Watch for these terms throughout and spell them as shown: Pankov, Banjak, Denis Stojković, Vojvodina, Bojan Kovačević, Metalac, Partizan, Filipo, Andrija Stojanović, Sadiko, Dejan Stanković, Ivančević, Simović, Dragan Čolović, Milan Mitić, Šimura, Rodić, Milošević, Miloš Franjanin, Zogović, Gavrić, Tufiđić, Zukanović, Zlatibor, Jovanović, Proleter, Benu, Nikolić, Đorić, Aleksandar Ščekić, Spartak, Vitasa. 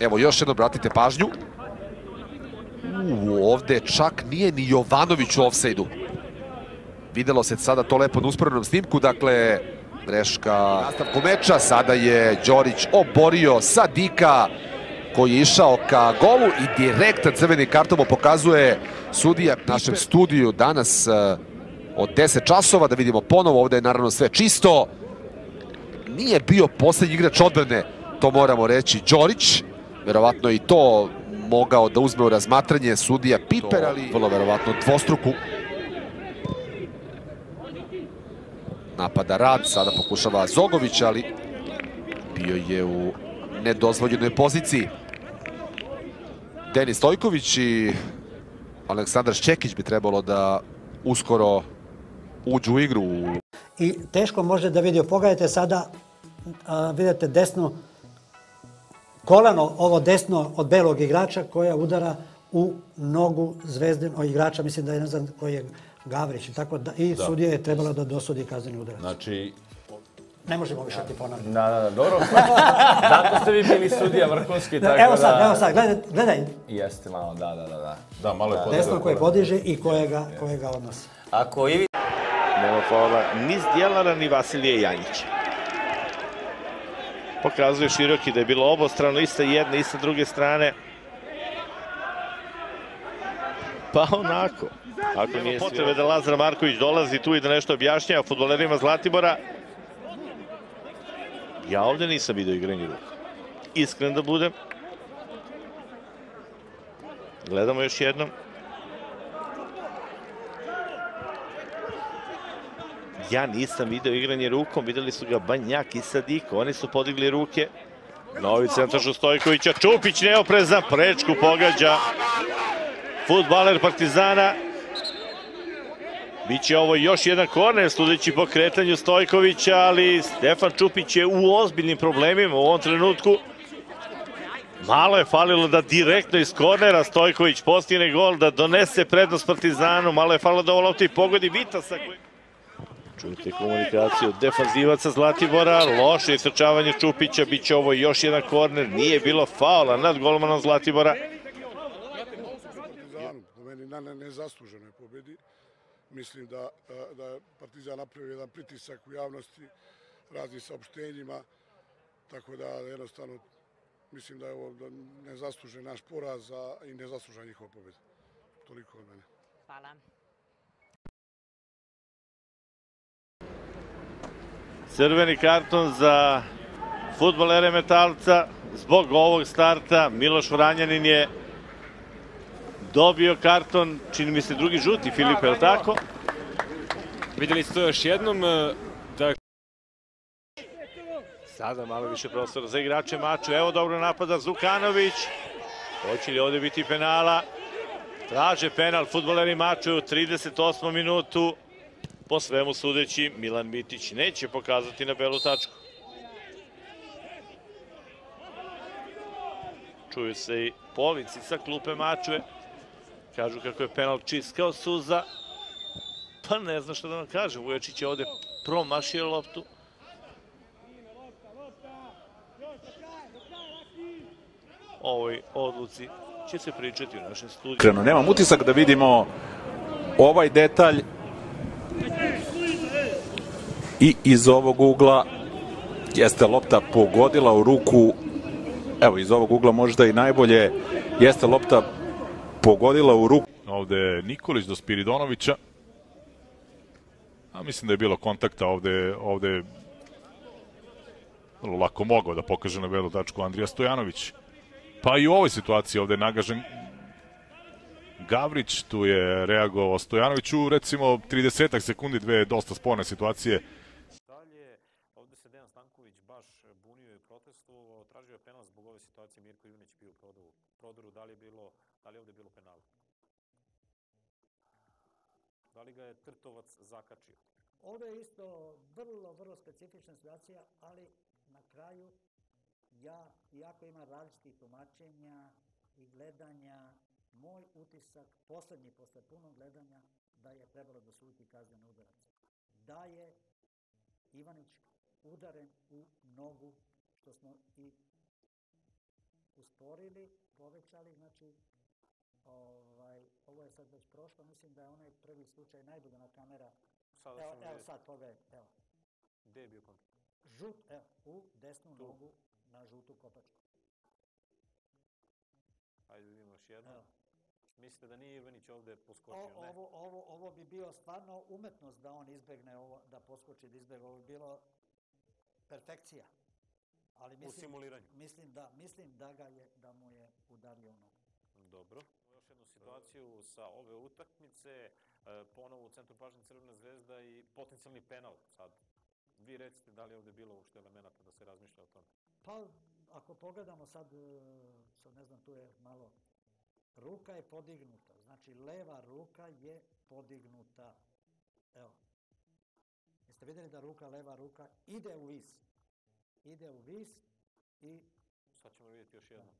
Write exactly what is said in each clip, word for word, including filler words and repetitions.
Evo, još jedno, obratite pažnju. Uuu, ovde čak nije ni Jovanović u ofsajdu. Videlo se sada to lepo na usporednom snimku, dakle, greška nastavku meča. Sada je Đorić oborio Sadika, koji je išao ka golu i direktan crveni karton mu pokazuje sudija našem studiju danas od deset časova. Da vidimo ponovo, ovde je naravno sve čisto. Nije bio poslednji igrač odbrane, to moramo reći, Đorić. Verovatno i to mogao da uzme u razmatranje sudija Piper, ali vrlo verovatno dvostruku. Napada rad, sada pokušava Zogović, ali bio je u nedozvoljenoj poziciji. Denis Stojković i Aleksandar Ščekić bi trebalo da uskoro uđu u igru. I teško može da vidio, pogledajte sada, vidite desno, kolano, ovo desno od belog igrača koja udara u nogu zvezdenog igrača, mislim da je, ne znam koji je, Gavrić, i sudija je trebala da dosudi kazneni udarac. Znači... Ne možemo više ti ponavljati. Da, da, da, dobro. Zato ste vi bili sudija vrhunski, tako da... Evo sad, evo sad, gledaj. Jeste malo, da, da, da. Da, malo je podiže. Desno koje podiže i koje ga odnosi. Ako i vi... Nema faula ni Zdjelara, ni Vasilije Janjića. Pokazuje široki da je bilo obostrano, i sa jedne, i sa druge strane. Pa onako. Ako nije potrebe da Lazar Marković dolazi tu i da nešto objašnjava fudbalerima Zlatibora. Ja ovde nisam video igranje ruku. Iskren da budem. Gledamo još jednom. Ja nisam video igranje rukom, videli su ga Banjak i Sadiko, oni su podigli ruke. Novi centar Stojkovića, Čupić neoprezan, prečku pogađa fudbaler Partizana. Biće ovo još jedan korner, sudeći po kretanju Stojkovića, ali Stefan Čupić je u ozbiljnim problemima u ovom trenutku. Malo je falilo da direktno iz kornera Stojković postigne gol, da donese prednost Partizanu, malo je falilo da ovo lopta i pogodi Vitasa. Čujte komunikaciju defanzivaca Zlatibora, loše istrčavanje Čupića, biće ovo još jedan korner, nije bilo faula nad golmanom Zlatibora. Na nezasluženoj pobedi. Mislim da je Partizan napravio jedan pritisak u javnosti, raznim saopštenjima, tako da jednostavno mislim da je ovo nezaslužen naš poraz i nezaslužen njihova pobeda. Toliko od mene. Hvala. Crveni karton za fudbalere Metalca. Zbog ovog starta Miloš Franjanin je dobio karton, čini mi se drugi žuti, Filipo, je li tako? Videli ste to još jednom. Sada malo više prostora za igrače maču. Evo dobro napada Zukanović. Hoće li ovde biti penala? Traže penal fudbaleri maču u trideset osmom minutu. Po svemu sudeći, Milan Mitić neće pokazati na belu tačku. Čuju se i povici sa klupe mačve. Kažu kako je penal čist kao suza. Pa ne znam što da vam kažem. Vujačić je ovde promašio loptu. Ovoj odluci će se pričati u našem studiju. Nemam utisak da vidimo ovaj detalj i iz ovog ugla jeste lopta pogodila u ruku. Evo, iz ovog ugla možda i najbolje jeste lopta pogodila u ruku. Ovde je Nikolić do Spiridonovića. A mislim da je bilo kontakta ovde. Ovde je lako mogao da pokaže na belu tačku Andrija Stojanović. Pa i u ovoj situaciji ovde je nagažen Gavrić. Tu je reagovao Stojanović u recimo tridesetak sekundi, dve dosta sporne situacije. Ovde se Dejan Stanković baš bunio i protestovao, tražio je penal zbog ove situacije. Mirko Ivanić bio u prodoru, da li je bilo, da li je ovde bilo penala? Da li ga je Trtovac zakačio? Ovde je isto vrlo, vrlo specifična situacija, ali na kraju ja, iako imam različitih tumačenja i gledanja, moj utisak, poslednji posle punog gledanja, da je trebalo dosuditi kazneni udarac. Da je Ivanić udaren u nogu, što smo i usporili, povećali, znači ovo je sad već prošlo, mislim da je onaj prvi slučaj najbolja na kamera. Evo sad pogledajte, evo. Gde je bio kontakt? Žut, evo, u desnu nogu na žutu kopačku. Ajde vidimo još jedno. Mislite da nije Ivanić ovde poskočio, ne? Ovo bi bio stvarno umetnost da on izbegne ovo, da poskoči, da izbegne. Ovo bi bilo perfekcija. U simuliranju. Mislim da mu je udario nogu. Dobro. Još jednu situaciju sa ove utakmice. Ponovo u centru pažnje Crvena zvezda i potencijalni penal sad. Vi recite da li je ovde bilo uopšte elemenata da se razmišlja o tome? Pa, ako pogledamo sad, ne znam, tu je malo... Ruka je podignuta, znači leva ruka je podignuta. Evo. Jeste videli da ruka, leva ruka ide u vis. Ide u vis i... Sad ćemo vidjeti još jedno.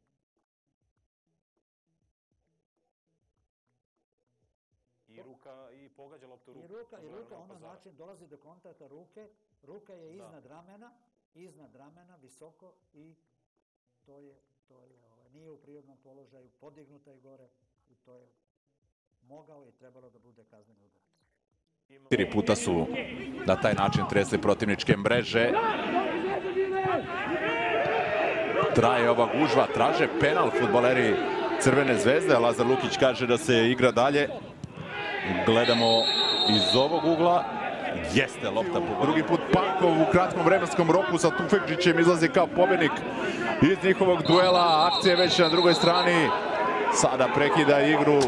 I ruka, i pogađa loptu ruku. I ruka, i ruka, ono način dolazi do kontakta ruke. Ruka je iznad ramena, iznad ramena, visoko i to je... Nije u prirodnom položaju, podignuta je gore i to je mogao i trebalo da bude kazneni udar. Četiri puta su na taj način tresli protivničke mreže. Traje ova gužva, traže penal fudbaleri Crvene zvezde. Lazar Lukić kaže da se igra dalje. Gledamo iz ovog ugla. Jeste lopta po drugi put. Pankov u kratkom vremenskom roku sa Tufiđićem izlazi kao pobednik iz njihovog duela. Akcija već na drugoj strani. Sada prekida igru.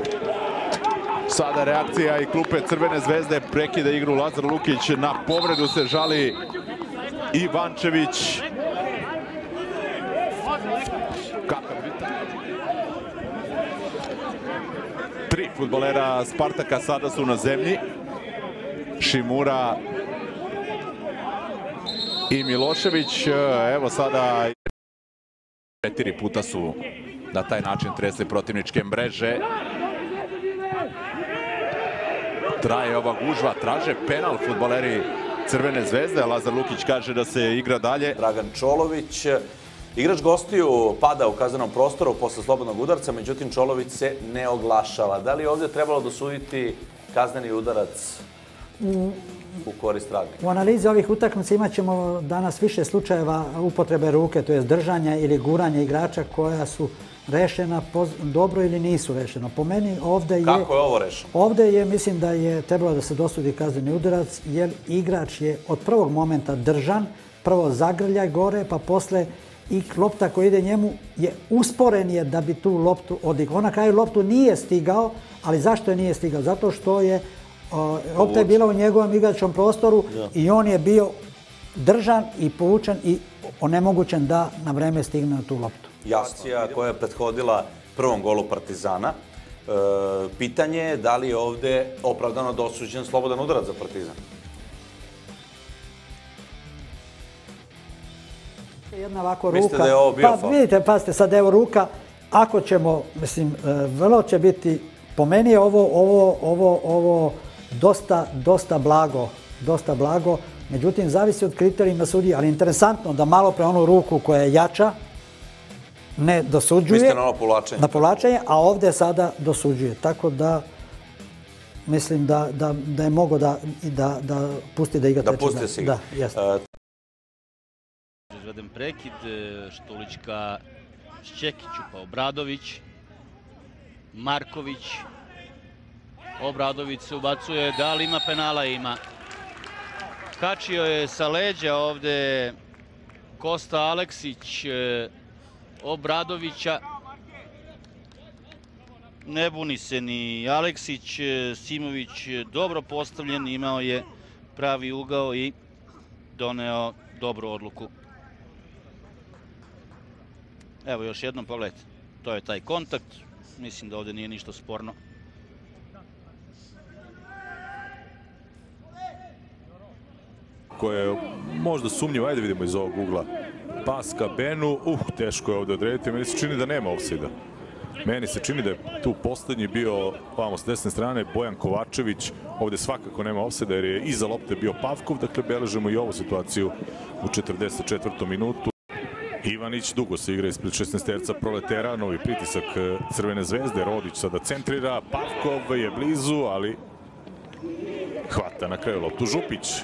Sada reakcija i klupe Crvene zvezde. Prekida igru Lazar Lukić. Na povredu se žali Ivančević. Tri fudbalera Spartaka sada su na zemlji. Šimura i Milošević. Evo sada četiri puta su na taj način tresli protivničke mreže. Traje ova gužva, traže penal fudbaleri Crvene zvezde. Lazar Lukić kaže da se igra dalje. Dragan Čolović, igrač gostiju, pada u kaznenom prostoru posle slobodnog udarca, međutim Čolović se ne oglašava. Da li je ovde trebalo dosuditi kazneni udarac u korist radnika? U analizi ovih utakmica imat ćemo danas više slučajeva upotrebe ruke, to je držanja ili guranja igrača koja su rešena dobro ili nisu rešena. Po meni ovde je... Kako je ovo rešeno? Ovde je, mislim da je trebalo da se dosudi kazneni udarac, jer igrač je od prvog momenta držan, prvo zagrlja gore, pa posle i lopta koja ide njemu je usporen je da bi tu loptu odigrao. On na kraju loptu nije stigao, ali zašto je nije stigao? Zato što je lopta je bila u njegovom igračkom prostoru i on je bio držan i povučen i onemogućen da na vreme stigne na tu loptu. Akcija koja je prethodila prvom golu Partizana. Pitanje je da li je ovde opravdano dosuđen slobodan udarac za Partizan? Jedna ovako ruka. Mislite da je ovo bio faul? Pa vidite, pazite, sad evo ruka. Ako ćemo, mislim, vrlo će biti, po meni je ovo dosta blago, dosta blago, međutim, zavisi od kriterijima sudija, ali interesantno da malo pre onu ruku koja je jača ne dosuđuje na povlačenje, a ovde sada dosuđuje, tako da mislim da je mogo da pusti da igra treći. Da pusti se igra. Izveden prekid, Štulićka Ščekiću, pa Obradović, Marković, Obradović se ubacuje, da li ima penala? Ima. Kačio je sa leđa ovde Kosta Aleksić Obradovića. Ne buni se ni Aleksić, Simović dobro postavljen, imao je pravi ugao i doneo dobru odluku. Evo još jednom pogledajte, to je taj kontakt, mislim da ovde nije ništa sporno. Koja je možda sumnjiva, ajde vidimo iz ovog ugla. Pas ka Benu, uh, teško je ovde odrediti, meni se čini da nema ofsajda. Meni se čini da je tu poslednji bio, vamo s desne strane, Bojan Kovačević, ovde svakako nema ofsajda jer je iza lopte bio Pavkov, dakle beležemo i ovu situaciju u četrdeset četvrtom minutu. Ivanić dugo se igra ispred šesnaesterca Proletera, novi pritisak Crvene zvezde, Rodić sada centrira, Pavkov je blizu, ali hvata na kraju loptu Čupić.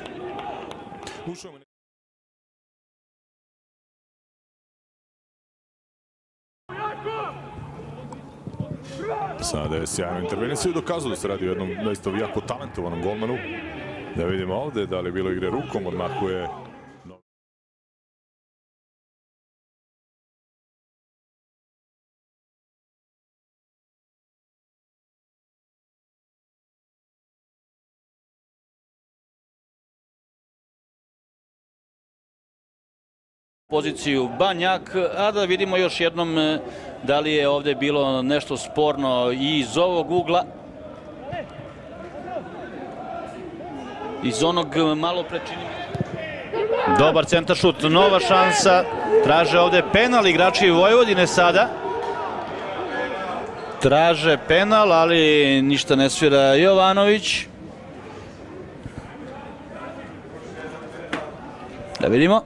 Sada je sjajno intervenisao i dokazao da se radi o jednom nastavu jako talentovanom golmanu. Da vidimo ovde da li je bilo igre rukom, odmahuje. Poziciju Banjak, a da vidimo još jednom da li je ovde bilo nešto sporno i iz ovog ugla, iz onog malo prečinimo. Dobar centaršut, nova šansa, traže ovde penal igrači Vojvodine sada. Traže penal, ali ništa ne svira Jovanović. Da vidimo.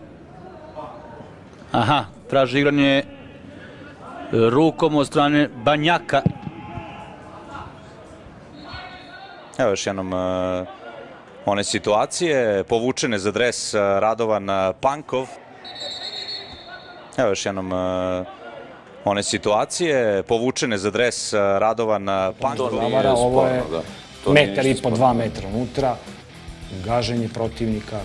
Aha, traži igranje rukom od strane Banjaka. Evo još jednom one situacije povučene za dres Radovan Pankov. Evo još jednom one situacije povučene za dres Radovan Pankov. Ovo je metar i po, dva metra unutra. Gaženje protivnika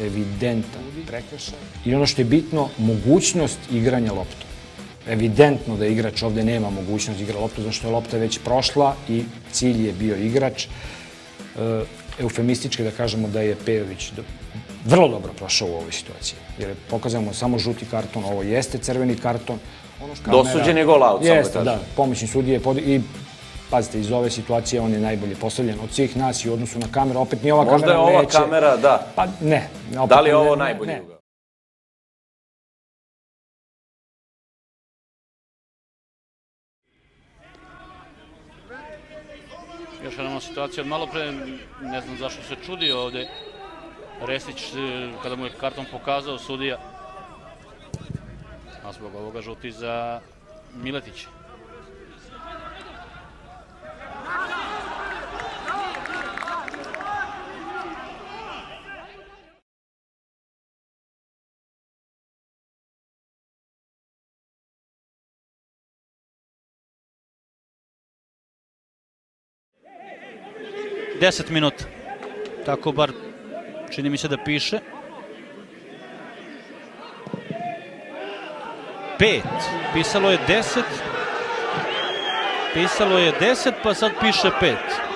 evidentan prekršaj. I ono što je bitno, mogućnost igranja loptu. Evidentno da igrač ovde nema mogućnost igra loptu, zato što je lopta već prošla i cilj je bio igrač. Eufemistički da kažemo da je Pejović vrlo dobro prošao u ovoj situaciji. Jer pokazujemo samo žuti karton, ovo jeste crveni karton. Dosuđen je gol aut, samo da kažem. Jeste, da, pomoćni sudija i pazite, iz ove situacije on je najbolje postavljen od svih nas i u odnosu na kameru. Opet nije ova kamera neće. Možda je ova kamera, da. Pa ne. Da li je ovo najbolji ugao? Još jedna situacija od malo pre, ne znam zašto se čudio ovde Resić kada mu je karton pokazao sudija. A zbog ovoga žuti za Miletića. deset minuta, tako bar čini mi se da piše. pet, pisalo je deset, pisalo je deset pa sad piše pet.